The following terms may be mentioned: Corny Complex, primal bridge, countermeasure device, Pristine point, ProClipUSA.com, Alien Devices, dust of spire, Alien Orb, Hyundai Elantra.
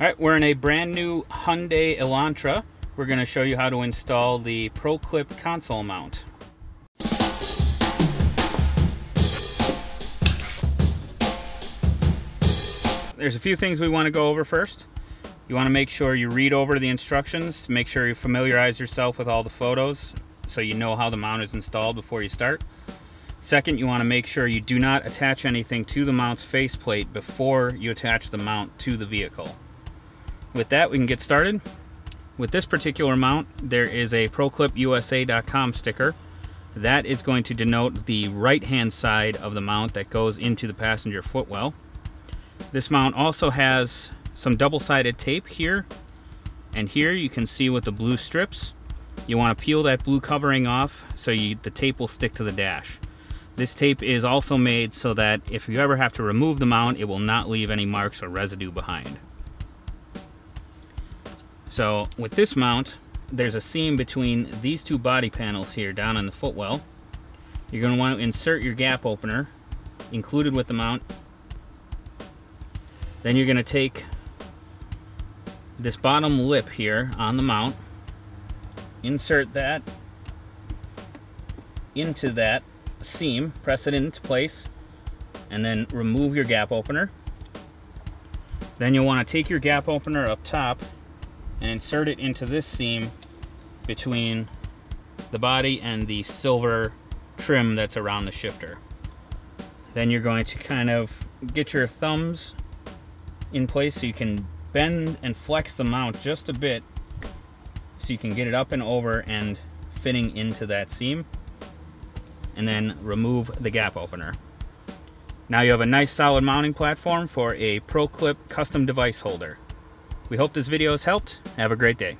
All right, we're in a brand new Hyundai Elantra. We're going to show you how to install the ProClip console mount. There's a few things we want to go over first. You want to make sure you read over the instructions, make sure you familiarize yourself with all the photos so you know how the mount is installed before you start. Second, you want to make sure you do not attach anything to the mount's faceplate before you attach the mount to the vehicle. With that, we can get started. With this particular mount, there is a ProClipUSA.com sticker. That is going to denote the right-hand side of the mount that goes into the passenger footwell. This mount also has some double-sided tape here and here. You can see with the blue strips. You want to peel that blue covering off so the tape will stick to the dash. This tape is also made so that if you ever have to remove the mount, it will not leave any marks or residue behind. So with this mount, there's a seam between these two body panels here down in the footwell. You're going to want to insert your gap opener included with the mount. Then you're going to take this bottom lip here on the mount, insert that into that seam, press it into place, and then remove your gap opener. Then you'll want to take your gap opener up top and insert it into this seam between the body and the silver trim that's around the shifter. Then you're going to kind of get your thumbs in place so you can bend and flex the mount just a bit so you can get it up and over and fitting into that seam, and then remove the gap opener. Now you have a nice solid mounting platform for a ProClip custom device holder. We hope this video has helped. Have a great day.